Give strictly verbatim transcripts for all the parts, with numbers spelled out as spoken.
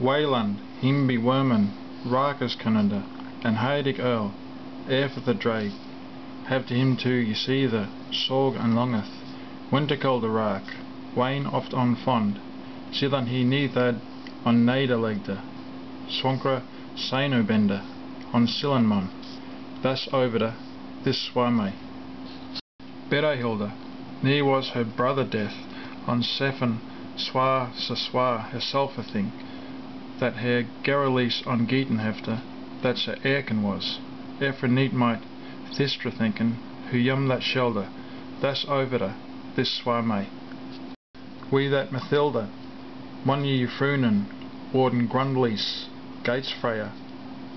Wayland, Imbi Werman, Rikus Kanunda, and Heidig Earl, heir for the Drake, have to him too Yseether, Sorg and Longeth, Wintercold Arak, Wayne oft on fond, Sithan he Neathad, on Naderlegder, Swankra, Sainobender, on Silanmon, thus Ovida, this Swame. Bedehilda, near was her brother death, on Sefan, Swar, Saswar, herself a thing, that her Geralise on Geatenhefter, that Sir Erkin was, Ephronitmite, Thistra thinking, who yum that shelder, thus Ovida, this Swame. We that Mathilda, one ye Frunen, Warden Grundlis, Gatesfreya,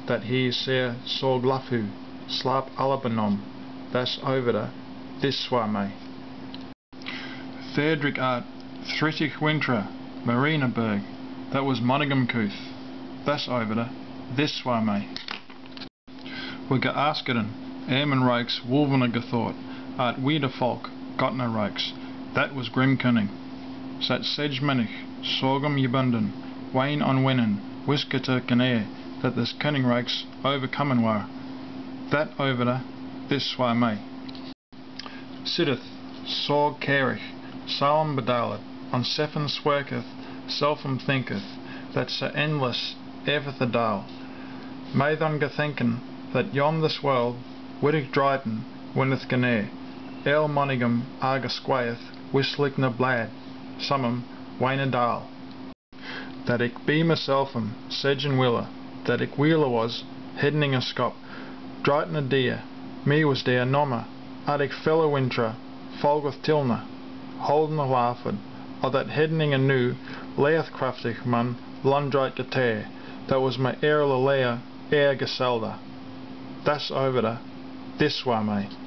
that he Sir Sorglafu, Slap Alabanom, thus Ovida, this Swame. Therdrick Art, Thritich Wintra, Marinaberg, that was Monagumcooth, thus Ovida, this Swame. Wiga Askerden, Airman Rokes, Wolvenagathort, Art Weirder Folk, Gotner Rokes, that was Grimcunning. Sat Sedgmanich, Sorgum Yebunden, Wayne on Wenin, Whisker to Canair, that this cunning rakes overcomen were, that Ovida, this Swame. Siddeth, Sorg Carich, Salem Bedalet, on Sefan Swerketh, Selfam Thinketh, that Sir Endless, Everthadal, Maithon Gathinken, that yon this world, Wittig Dryden, Winneth Canair, El Monigum, Argasquaeth, Wislickna Blad, Summum, Waynadal, that ik be myselfum, Sedgen Willa, that ik Wheeler was, Headning a Scop, Drighten a Deer, me was Deer Nomma, that ik Fellow Wintra, Folgeth Tilna, Holden a Lafford, or that Headning a New, Leath Craftig man, Lundrite Gater, that was my Errol a Lear, Air Geselda, thus Ovida, this Swame.